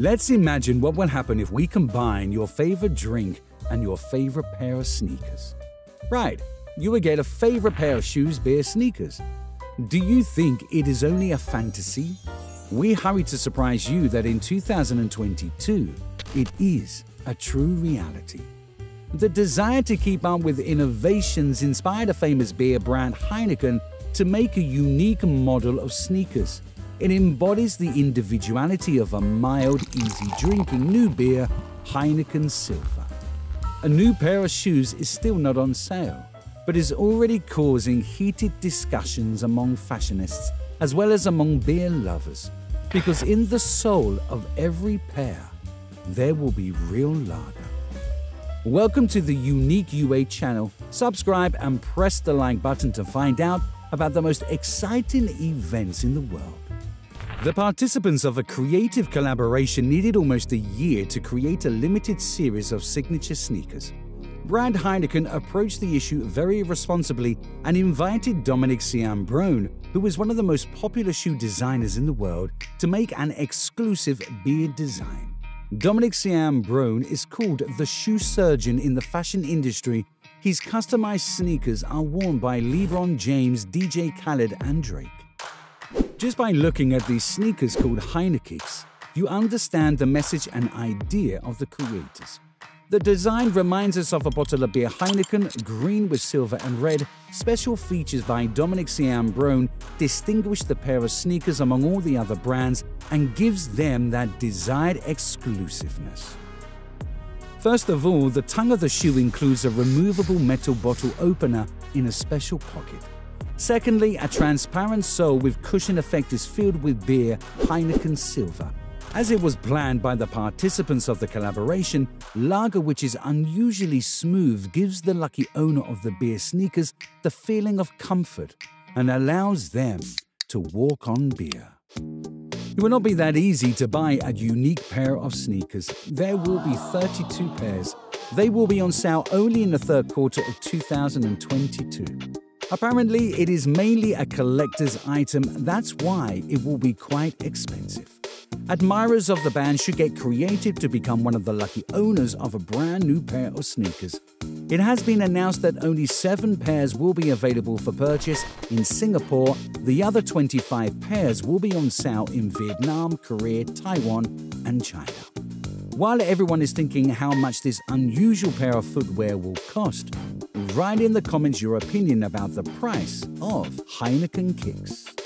Let's imagine what will happen if we combine your favorite drink and your favorite pair of sneakers. Right, you would get a favorite pair of shoes, beer, sneakers. Do you think it is only a fantasy? We hurry to surprise you that in 2022, it is a true reality. The desire to keep up with innovations inspired a famous beer brand, Heineken, to make a unique model of sneakers. It embodies the individuality of a mild, easy-drinking new beer, Heineken Silver. A new pair of shoes is still not on sale, but is already causing heated discussions among fashionists as well as among beer lovers, because in the soul of every pair, there will be real lager. Welcome to the Unique UA channel. Subscribe and press the like button to find out about the most exciting events in the world. The participants of a creative collaboration needed almost a year to create a limited series of signature sneakers. Brand Heineken approached the issue very responsibly and invited Dominic Ciambrone, who was one of the most popular shoe designers in the world, to make an exclusive beer design. Dominic Ciambrone is called the shoe surgeon in the fashion industry. His customized sneakers are worn by LeBron James, DJ Khaled, and Drake. Just by looking at these sneakers called Heineken Kicks, you understand the message and idea of the creators. The design reminds us of a bottle of beer Heineken, green with silver and red. Special features by Dominic Ciambrone distinguish the pair of sneakers among all the other brands and gives them that desired exclusiveness. First of all, the tongue of the shoe includes a removable metal bottle opener in a special pocket. Secondly, a transparent sole with cushion effect is filled with beer Heineken Silver. As it was planned by the participants of the collaboration, lager, which is unusually smooth, gives the lucky owner of the beer sneakers the feeling of comfort and allows them to walk on beer. It will not be that easy to buy a unique pair of sneakers. There will be 32 pairs. They will be on sale only in the third quarter of 2022. Apparently, it is mainly a collector's item. That's why it will be quite expensive. Admirers of the brand should get creative to become one of the lucky owners of a brand new pair of sneakers. It has been announced that only 7 pairs will be available for purchase in Singapore. The other 25 pairs will be on sale in Vietnam, Korea, Taiwan, and China. While everyone is thinking how much this unusual pair of footwear will cost, write in the comments your opinion about the price of Heineken Kicks.